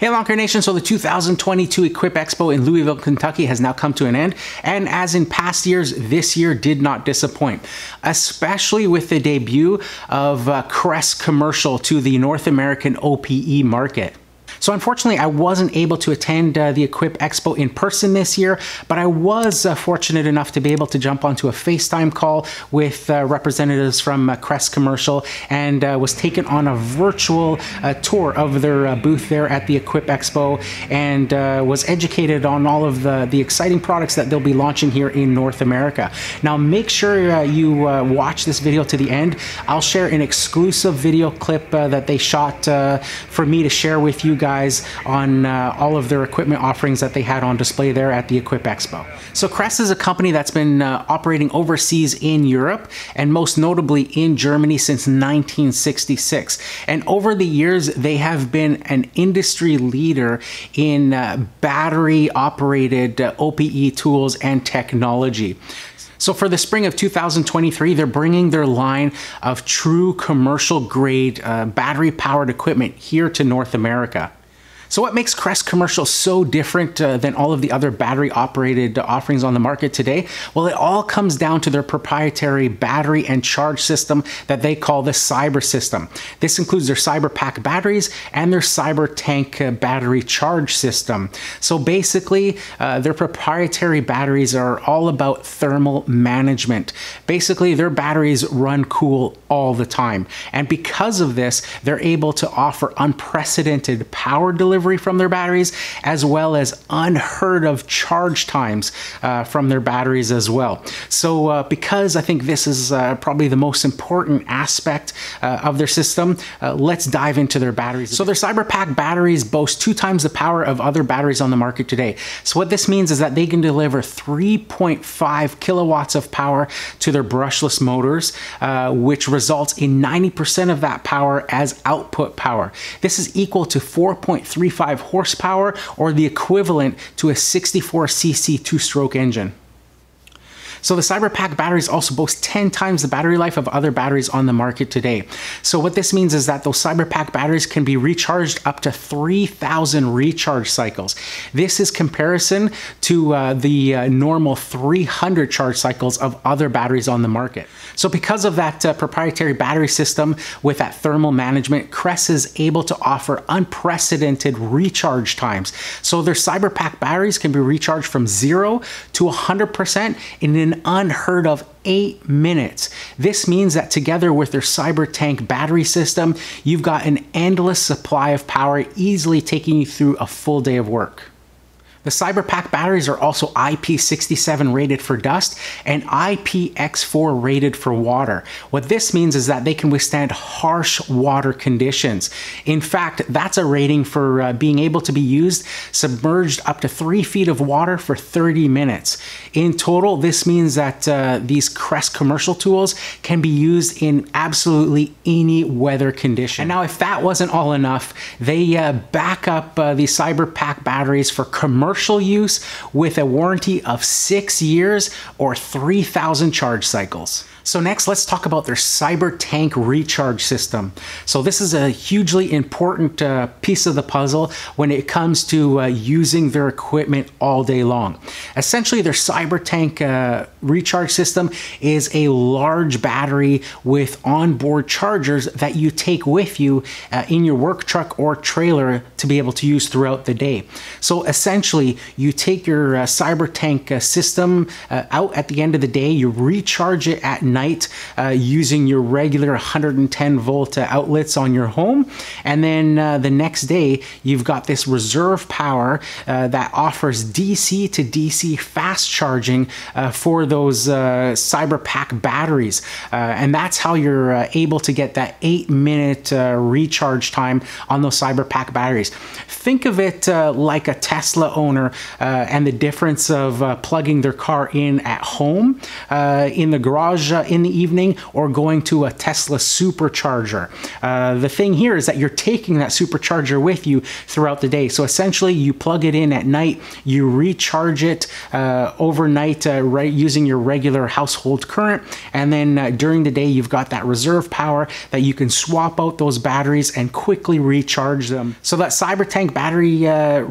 Hey Lonker Nation, so the 2022 Equip Expo in Louisville, Kentucky has now come to an end, and as in past years, this year did not disappoint, especially with the debut of Kress Commercial to the North American OPE market. So unfortunately, I wasn't able to attend the Equip Expo in person this year, but I was fortunate enough to be able to jump onto a FaceTime call with representatives from Kress Commercial, and was taken on a virtual tour of their booth there at the Equip Expo, and was educated on all of the exciting products that they'll be launching here in North America. Now make sure you watch this video to the end. I'll share an exclusive video clip that they shot for me to share with you guys on all of their equipment offerings that they had on display there at the Equip Expo. So Kress is a company that's been operating overseas in Europe, and most notably in Germany, since 1966. And over the years, they have been an industry leader in battery-operated OPE tools and technology. So for the spring of 2023, they're bringing their line of true commercial grade battery-powered equipment here to North America. So what makes Kress Commercial so different than all of the other battery-operated offerings on the market today? Well, it all comes down to their proprietary battery and charge system that they call the Cyber System. This includes their Cyberpack batteries and their Cyber Tank battery charge system. So basically, their proprietary batteries are all about thermal management. Basically, their batteries run cool all the time. And because of this, they're able to offer unprecedented power delivery from their batteries, as well as unheard of charge times from their batteries as well. So because I think this is probably the most important aspect of their system, let's dive into their batteries. So their Cyberpack batteries boast 2 times the power of other batteries on the market today. So what this means is that they can deliver 3.5 kilowatts of power to their brushless motors, which results in 90% of that power as output power. This is equal to 4.35 horsepower, or the equivalent to a 64cc 2-stroke engine. So the Cyberpack batteries also boast 10 times the battery life of other batteries on the market today. So what this means is that those Cyberpack batteries can be recharged up to 3,000 recharge cycles. This is comparison to the normal 300 charge cycles of other batteries on the market. So because of that proprietary battery system with that thermal management, Kress is able to offer unprecedented recharge times. So their Cyberpack batteries can be recharged from 0 to 100% in an unheard of 8 minutes. This means that together with their Cyber Tank battery system, you've got an endless supply of power, easily taking you through a full day of work. The Cyberpack batteries are also IP67 rated for dust and IPX4 rated for water. What this means is that they can withstand harsh water conditions. In fact, that's a rating for being able to be used submerged up to 3 feet of water for 30 minutes. In total, this means that these Kress Commercial tools can be used in absolutely any weather condition. And now, if that wasn't all enough, they back up the Cyberpack batteries for commercial use with a warranty of 6 years or 3,000 charge cycles. So next, let's talk about their Cyber Tank recharge system. So this is a hugely important piece of the puzzle when it comes to using their equipment all day long. Essentially, their Cyber Tank recharge system is a large battery with onboard chargers that you take with you in your work truck or trailer to be able to use throughout the day. So essentially, you take your Cyber Tank system out at the end of the day, you recharge it at night using your regular 110 volt outlets on your home, and then the next day you've got this reserve power that offers DC to DC fast charging for those Cyberpack batteries, and that's how you're able to get that 8-minute recharge time on those Cyberpack batteries. Think of it like a Tesla owner and the difference of plugging their car in at home in the garage in the evening or going to a Tesla supercharger. The thing here is that you're taking that supercharger with you throughout the day. So essentially you plug it in at night, you recharge it overnight using your regular household current, and then during the day you've got that reserve power that you can swap out those batteries and quickly recharge them. So that Cyber Tank battery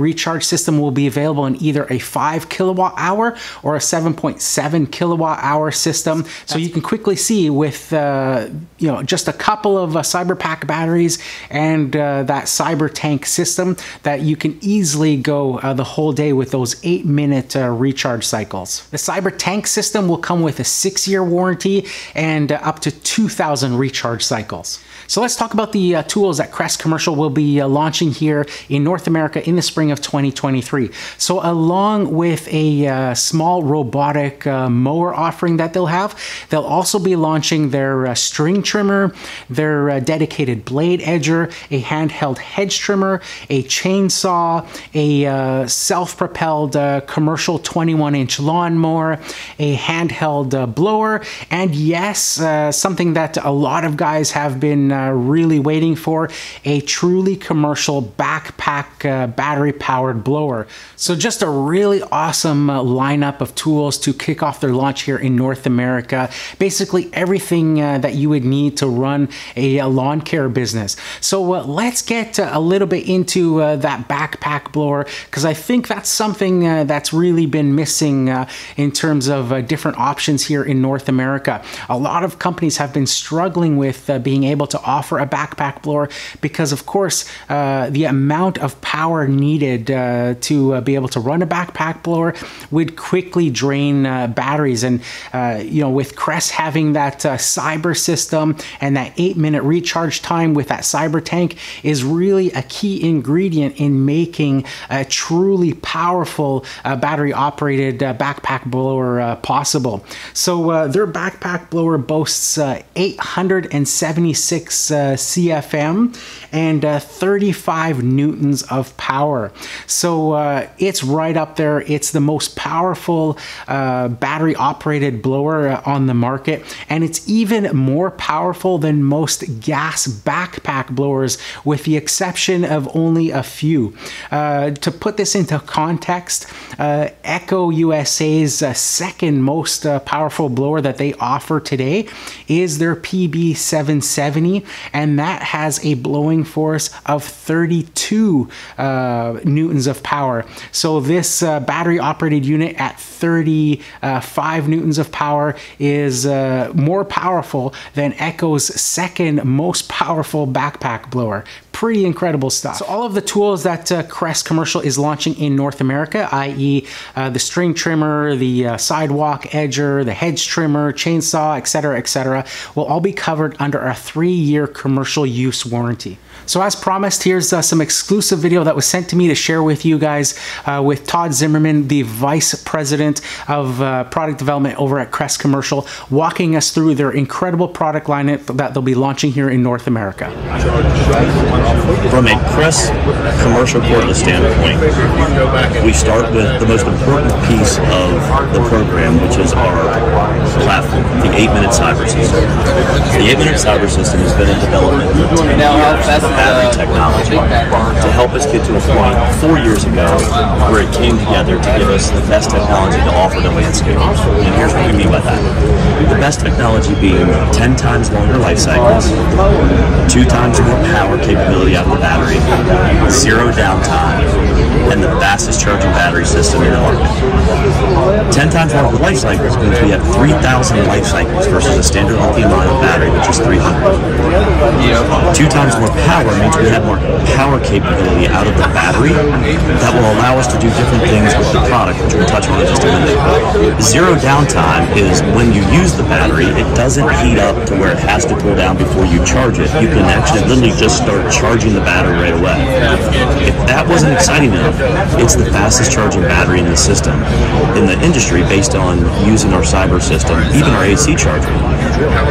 recharge system will be available in either a 5 kilowatt hour or a 7.7 kilowatt hour system. So you can quickly see with you know, just a couple of Cyberpack batteries and that Cyber Tank system, that you can easily go the whole day with those 8-minute recharge cycles. The Cyber Tank system will come with a 6-year warranty and up to 2,000 recharge cycles. So let's talk about the tools that Kress Commercial will be launching here in North America in the spring of 2023. So along with a small robotic mower offering that they'll have, they'll also be launching their string trimmer, their dedicated blade edger, a handheld hedge trimmer, a chainsaw, a self-propelled commercial 21-inch lawnmower, a handheld blower, and yes, something that a lot of guys have been really waiting for, a truly commercial backpack battery-powered blower. So just a really awesome lineup of tools to kick off their launch here in North America. Basically everything that you would need to run a lawn care business. So let's get a little bit into that backpack blower, because I think that's something that's really been missing in terms of different options here in North America. A lot of companies have been struggling with being able to offer a backpack blower because, of course, the amount of power needed to be able to run a backpack blower would quickly drain batteries. And you know, with Kress having that cyber system and that 8-minute recharge time with that Cyber Tank is really a key ingredient in making a truly powerful battery-operated backpack blower possible. So their backpack blower boasts 876 CFM and 35 newtons of power. So it's right up there. It's the most powerful battery-operated blower on the market, and it's even more powerful than most gas backpack blowers, with the exception of only a few. To put this into context, Eco USA's second most powerful blower that they offer today is their PB770, and that has a blowing force of 32 newtons of power. So this battery operated unit at 35 newtons of power is more powerful than Eco's second most powerful backpack blower. Pretty incredible stuff. So all of the tools that Kress Commercial is launching in North America, i.e. the string trimmer, the sidewalk edger, the hedge trimmer, chainsaw, etc., will all be covered under a 3-year commercial use warranty. So as promised, here's some exclusive video that was sent to me to share with you guys with Todd Zimmerman, the Vice President of Product Development over at Kress Commercial, walking us through their incredible product lineup that they'll be launching here in North America. From a Kress Commercial cordless standpoint, we start with the most important piece of the program, which is our platform, the 8-minute cyber system. The 8-minute cyber system has been in development for 10 years of battery technology to help us get to a point 4 years ago where it came together to give us the best technology to offer to landscape. And here's what we mean by that. The best technology being 10 times longer life cycles, 2 times more power capability out of the battery, 0 downtime, and the fastest charging battery system in the market. 10 times longer life cycles means we have 3,000 life cycles versus a standard lithium-ion battery, which is 300. 2 times more power means we have more power capability out of the battery that will allow us to do different things with the product, which we'll touch on in just a minute. 0 downtime is when you use the battery, it doesn't heat up to where it has to cool down before you charge it. You can actually literally just start charging the battery right away. If that wasn't exciting enough, it's the fastest charging battery in the system, in the industry, based on using our cyber system, even our AC charger.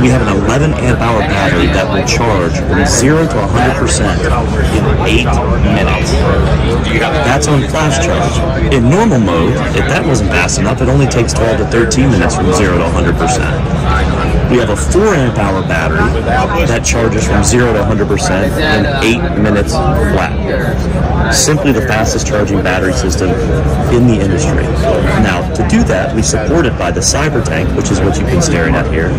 We have an 11 amp hour battery that will charge from 0 to 100% in 8 minutes. That's on flash charge. In normal mode, if that wasn't fast enough, it only takes 12 to 13 minutes from 0 to 100%. We have a 4 amp hour battery that charges from 0 to 100% in 8 minutes flat. Simply the fastest charging battery system in the industry. Now, to do that, we support it by the Cyber Tank, which is what you've been staring at here.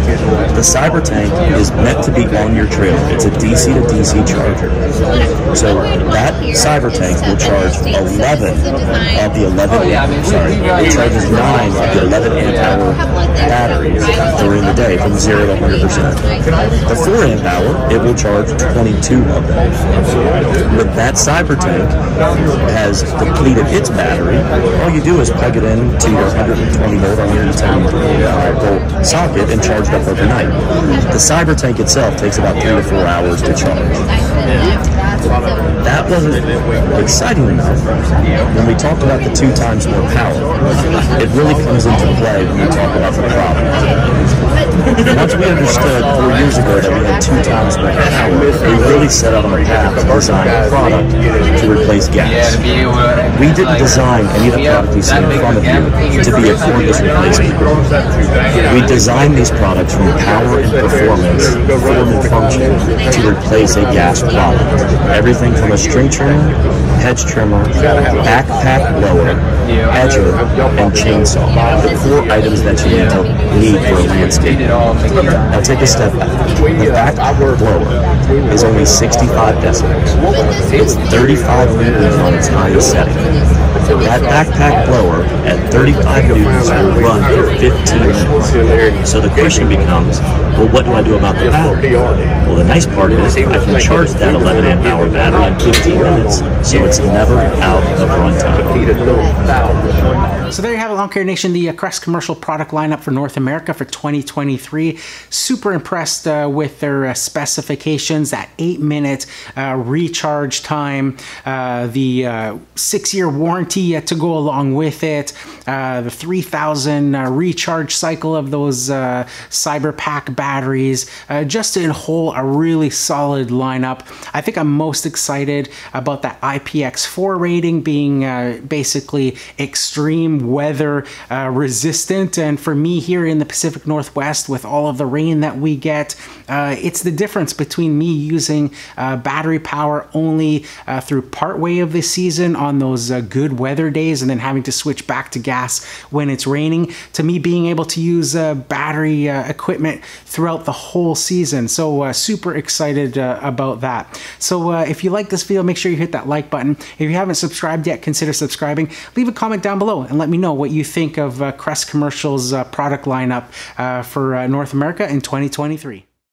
The Cyber Tank is meant to be on your trailer. It's a DC to DC charger. So that Cyber Tank will charge 9 of the 11 amp hour batteries during the day from 0 to 100%. The 4 amp hour, it will charge 22 of them. But that Cyber Tank has depleted its battery. All you do is plug it in to your 120 volt or 110 volt socket and charge it up overnight. The Cyber Tank itself takes about 3 to 4 hours to charge. That wasn't exciting enough when we talked about the 2 times more power. It really comes into play when we talk about the problem. Once we understood 4 years ago that we had 2 times more power, we really set out on a path to design a product to replace gas. We didn't design any of the product you see in front of you to be a cordless replacement. We designed these products from power and performance, form and function, to replace a gas product. Everything from a string trimmer, hedge trimmer, backpack blower, edger, and chainsaw. The core items that you need for a landscape. Now take a step back. The backpack blower is only 65 decibels. It's 35 newtons on its highest setting. That backpack blower at 35 newtons will run for 15 minutes. So the question becomes, well, what do I do about the battery? Well, the nice part is I can charge that 11 amp hour battery in 15 minutes, so it's never out of runtime. So there you have it, Lawn Care Nation, the Kress Commercial product lineup for North America for 2023. Super impressed with their specifications, that 8-minute recharge time, the 6-year warranty to go along with it, the 3,000 recharge cycle of those Cyberpack batteries, just in whole a really solid lineup. I think I'm most excited about that IPX4 rating being basically extreme weather resistant, and for me here in the Pacific Northwest with all of the rain that we get, it's the difference between me using battery power only through partway of the season on those good weather days and then having to switch back to gas when it's raining, to me being able to use battery equipment throughout the whole season. So super excited about that. So if you like this video, make sure you hit that like button. If you haven't subscribed yet, consider subscribing. Leave a comment down below and let me know what you think of Kress Commercial's product lineup for North America in 2023.